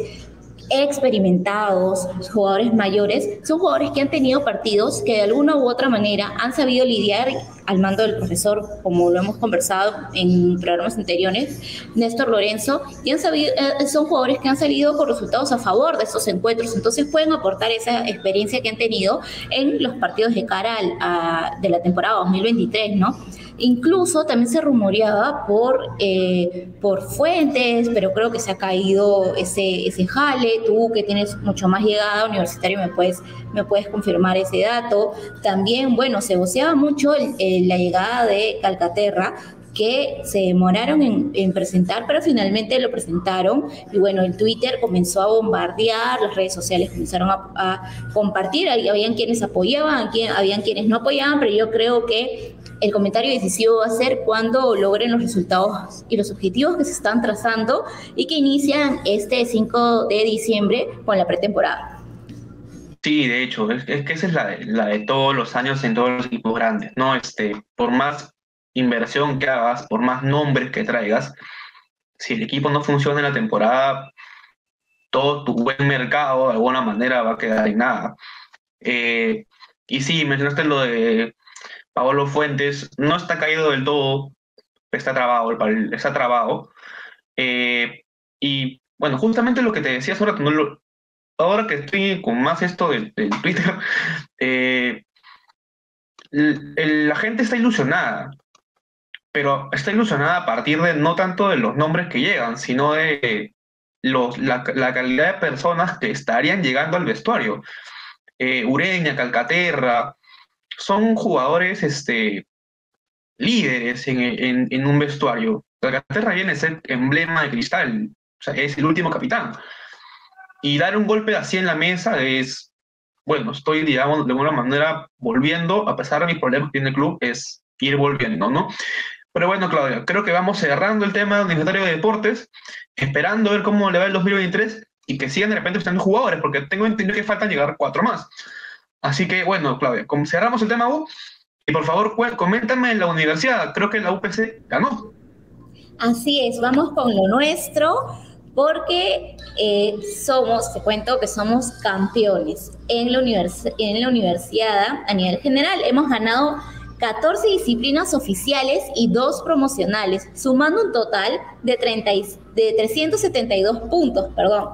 experimentados, jugadores mayores, son jugadores que han tenido partidos que de alguna u otra manera han sabido lidiar al mando del profesor, como lo hemos conversado en programas anteriores, Néstor Lorenzo, y han sabido, eh, son jugadores que han salido con resultados a favor de estos encuentros, entonces pueden aportar esa experiencia que han tenido en los partidos de cara al, a, de la temporada dos mil veintitrés, ¿no? Incluso también se rumoreaba por, eh, por fuentes, pero creo que se ha caído ese, ese jale. Tú, que tienes mucho más llegada universitaria, me puedes, me puedes confirmar ese dato. También, bueno, se voceaba mucho el, el, la llegada de Calcaterra, que se demoraron en, en presentar, pero finalmente lo presentaron. Y bueno, el Twitter comenzó a bombardear, las redes sociales comenzaron a, a compartir. Habían quienes apoyaban, habían quienes no apoyaban, pero yo creo que el comentario decisivo va a ser cuando logren los resultados y los objetivos que se están trazando y que inician este cinco de diciembre con la pretemporada. Sí, de hecho, es, es que esa es la de, la de todos los años en todos los equipos grandes, ¿no? Este, por más inversión que hagas, por más nombres que traigas, si el equipo no funciona en la temporada, todo tu buen mercado de alguna manera va a quedar en nada. Eh, y sí, mencionaste lo de Paolo Fuentes, no está caído del todo, está trabado, está trabado. Eh, y bueno, justamente lo que te decía hace rato, no lo, ahora que estoy con más esto del, del Twitter, eh, el, el, la gente está ilusionada, pero está ilusionada a partir de no tanto de los nombres que llegan, sino de los, la, la calidad de personas que estarían llegando al vestuario. Eh, Ureña, Calcaterra, son jugadores este, líderes en, en, en un vestuario. Calcaterra viene a ser emblema de Cristal, o sea, es el último capitán. Y dar un golpe así en la mesa es, bueno, estoy, digamos, de alguna manera volviendo, a pesar de mis problemas que tiene el club, es ir volviendo, ¿no? Pero bueno, Claudia, creo que vamos cerrando el tema del Universitario de Deportes, esperando ver cómo le va el dos mil veintitrés y que sigan de repente buscando jugadores, porque tengo entendido que faltan llegar cuatro más. Así que, bueno, Claudia, cerramos el tema U y por favor coméntame en la universidad. Creo que la U P C ganó. Así es, vamos con lo nuestro porque eh, somos, te cuento que somos campeones en la, univers en la universidad a nivel general. Hemos ganado catorce disciplinas oficiales y dos promocionales, sumando un total de, treinta y, de trescientos setenta y dos puntos, perdón.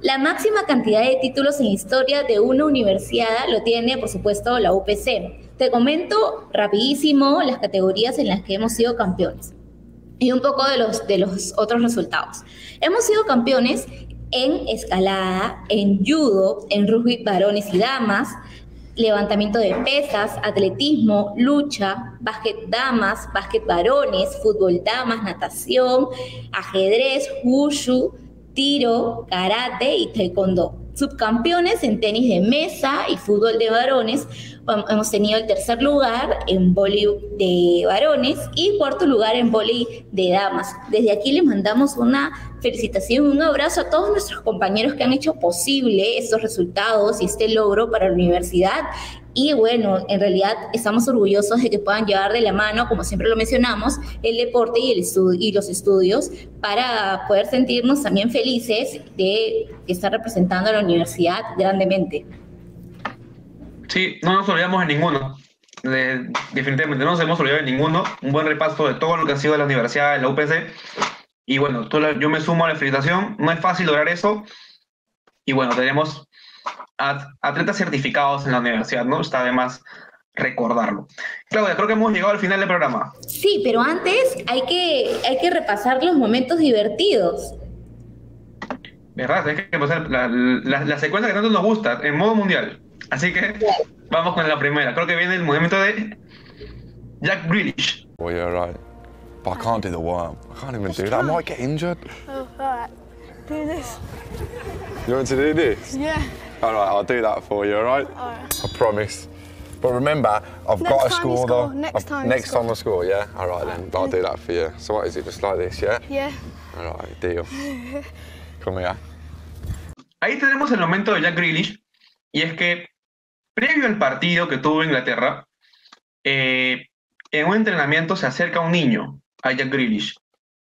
La máxima cantidad de títulos en la historia de una universidad lo tiene, por supuesto, la U P C. Te comento rapidísimo las categorías en las que hemos sido campeones y un poco de los, de los otros resultados. Hemos sido campeones en escalada, en judo, en rugby varones y damas, levantamiento de pesas, atletismo, lucha, básquet damas, básquet varones, fútbol damas, natación, ajedrez, wushu, tiro, karate y taekwondo. Subcampeones en tenis de mesa y fútbol de varones. Hemos tenido el tercer lugar en voleibol de varones y cuarto lugar en voleibol de damas. Desde aquí les mandamos una felicitación, un abrazo a todos nuestros compañeros que han hecho posible estos resultados y este logro para la universidad. Y bueno, en realidad estamos orgullosos de que puedan llevar de la mano, como siempre lo mencionamos, el deporte y, el estu y los estudios para poder sentirnos también felices de estar representando a la universidad grandemente. Sí, no nos olvidamos de ninguno. De, definitivamente no nos hemos olvidado de ninguno. Un buen repaso de todo lo que ha sido la universidad, de la U P C. Y bueno, la, yo me sumo a la felicitación. No es fácil lograr eso. Y bueno, tenemos atletas certificados en la universidad, ¿no? Está de más recordarlo. Claudia, creo que hemos llegado al final del programa. Sí, pero antes hay que, hay que repasar los momentos divertidos. ¿Verdad? Hay que repasar la, la, la secuencia que tanto nos gusta, en modo mundial. Así que vamos con la primera. Creo que viene el movimiento de Jack Grealish. Oh, yeah, right. But I can't do the worm. I can't even do that. I might get injured. Oh, all right. Do this. You want to do this? Yeah. All right, I'll do that for you, all right? All right. I promise. But remember, I've next got to score, though. Next time I'll next time score, yeah? All right, then. But I'll do that for you. So what is it, just like this, yeah? Yeah. All right, deal. Come here. Ahí tenemos el momento de Jack Grealish. Y es que Previo al partido que tuvo Inglaterra, eh, en un entrenamiento se acerca un niño a Jack Grealish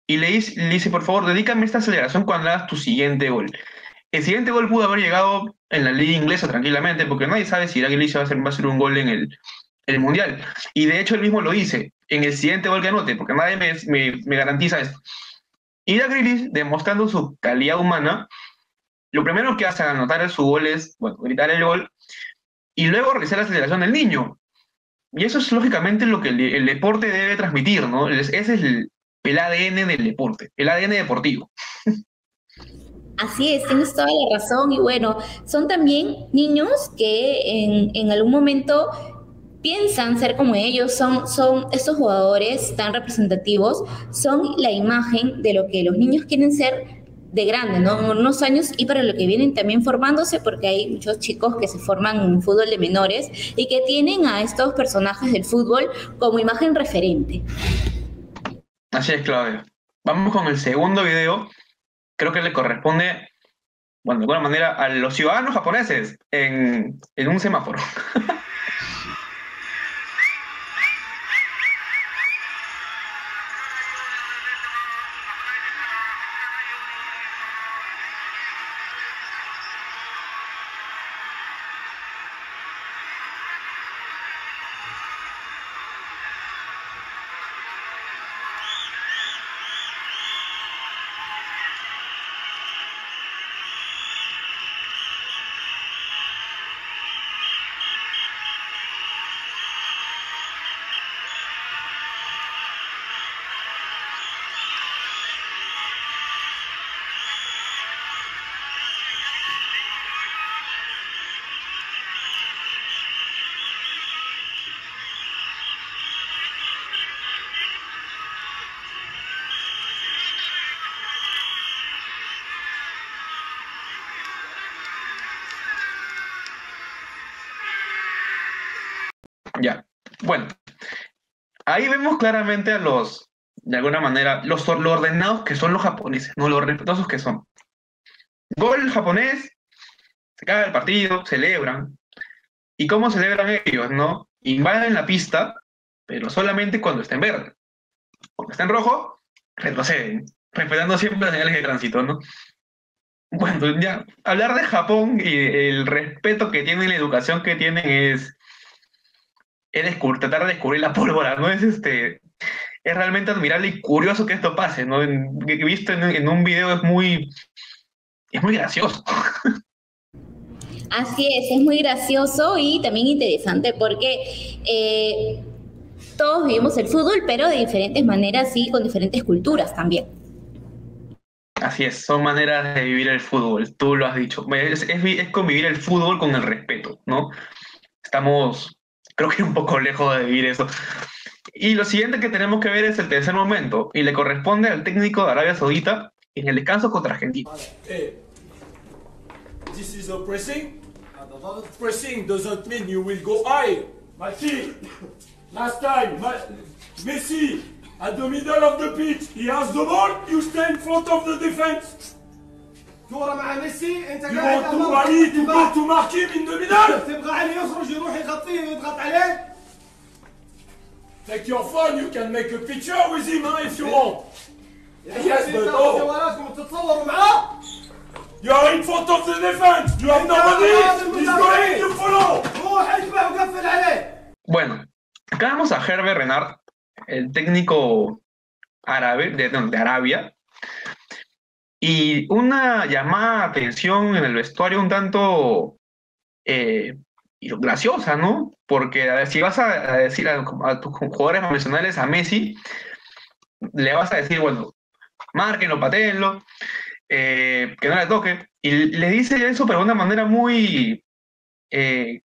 y le dice, le dice, por favor, dedícame esta aceleración cuando hagas tu siguiente gol. El siguiente gol pudo haber llegado en la liga inglesa tranquilamente, porque nadie sabe si Jack Grealish va a hacer, va a hacer un gol en el, el Mundial. Y de hecho él mismo lo dice, en el siguiente gol que anote, porque nadie me, me, me garantiza esto. Y Jack Grealish, demostrando su calidad humana, lo primero que hace al anotar su gol es, bueno, gritar el gol, y luego realizar la aceleración del niño. Y eso es lógicamente lo que el, el deporte debe transmitir, ¿no? Ese es el, el A D N del deporte, el A D N deportivo. Así es, tienes toda la razón. Y bueno, son también niños que en, en algún momento piensan ser como ellos, son, son estos jugadores tan representativos, son la imagen de lo que los niños quieren ser de grande, ¿no? Unos años y para lo que vienen también formándose, porque hay muchos chicos que se forman en fútbol de menores y que tienen a estos personajes del fútbol como imagen referente. Así es, Claudia. Vamos con el segundo video. Creo que le corresponde, bueno, de alguna manera a los ciudadanos japoneses en, en un semáforo. Ya, bueno, ahí vemos claramente a los, de alguna manera, los, los ordenados que son los japoneses, no los respetuosos que son. Gol japonés, se acaba el partido, celebran. ¿Y cómo celebran ellos, no? Invaden la pista, pero solamente cuando está en verde. Cuando está en rojo, retroceden, respetando siempre las señales de tránsito, ¿no? Bueno, ya, hablar de Japón y el respeto que tienen, la educación que tienen es... Es tratar de descubrir la pólvora, ¿no? Es, este, es realmente admirable y curioso que esto pase, ¿no? En, visto en, en un video es muy, es muy gracioso. Así es, es muy gracioso y también interesante porque eh, todos vivimos el fútbol, pero de diferentes maneras y con diferentes culturas también. Así es, son maneras de vivir el fútbol, tú lo has dicho. Es, es, es convivir el fútbol con el respeto, ¿no? Estamos... Creo que un poco lejos de vivir eso. Y lo siguiente que tenemos que ver es el tercer momento, y le corresponde al técnico de Arabia Saudita en el descanso contra Argentina. Hey, this is a pressing. Pressing doesn't mean you will go high. Mati, last time, Ma Messi, at the middle of the pitch, he has the ball, you stay in front of the defense. كورة مع ميسي انت قاعد تبغى تبغى تو ماركي من دو ميدال تبغى عليه يخرج يروح يغطيه ويضغط عليه Take your phone you can make a picture with him if you want Yes but oh تتصوروا معاه You are in front of the defense You have nobody He's going to follow روح اتبع وقفل عليه Bueno, acá vamos a Hervé Renard, el técnico árabe de, de Arabia. Y una llamada de atención en el vestuario un tanto eh, graciosa, ¿no? Porque a ver, si vas a, a decir a, a tus jugadores profesionales, a Messi, le vas a decir, bueno, márquenlo, patéenlo, eh, que no le toque. Y le dice eso, pero de una manera muy, eh,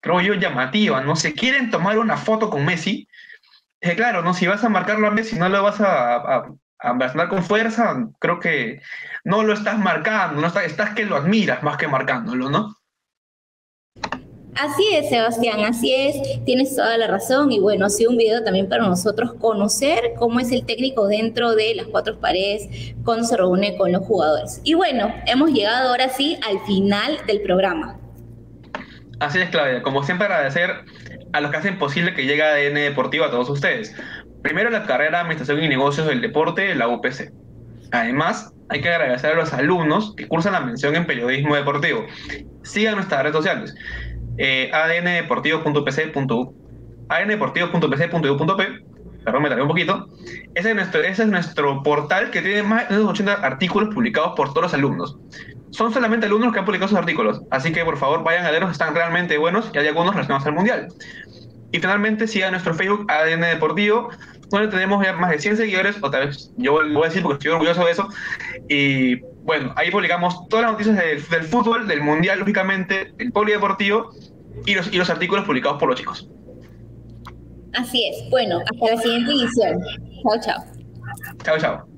creo yo, llamativa, ¿no? Se quieren tomar una foto con Messi. Eh, claro, ¿no? Si vas a marcarlo a Messi, no lo vas a... a Andar con fuerza, creo que no lo estás marcando, no estás, estás que lo admiras más que marcándolo, ¿no? Así es, Sebastián, así es, tienes toda la razón y bueno, ha sido un video también para nosotros conocer cómo es el técnico dentro de las cuatro paredes cuando se reúne con los jugadores. Y bueno, hemos llegado ahora sí al final del programa. Así es, Claudia. Como siempre, agradecer a los que hacen posible que llegue A D N Deportivo a todos ustedes. Primero, la carrera de Administración y Negocios del Deporte, la U P C. Además, hay que agradecer a los alumnos que cursan la mención en Periodismo Deportivo. Sigan nuestras redes sociales. Eh, a d n deportivo punto u p c punto e d u. a d n deportivo punto u p c punto e d u punto p. Perdón, me tardé un poquito. Ese es, nuestro, ese es nuestro portal que tiene más de ochenta artículos publicados por todos los alumnos. Son solamente alumnos que han publicado sus artículos, así que por favor vayan a leerlos, están realmente buenos y hay algunos relacionados al Mundial. Y finalmente sigan nuestro Facebook A D N Deportivo, donde tenemos ya más de cien seguidores, o tal vez yo lo voy a decir porque estoy orgulloso de eso. Y bueno, ahí publicamos todas las noticias del, del fútbol, del Mundial, lógicamente, del polideportivo y los, y los artículos publicados por los chicos. Así es. Bueno, hasta la siguiente edición. Chao, chao. Chao, chao.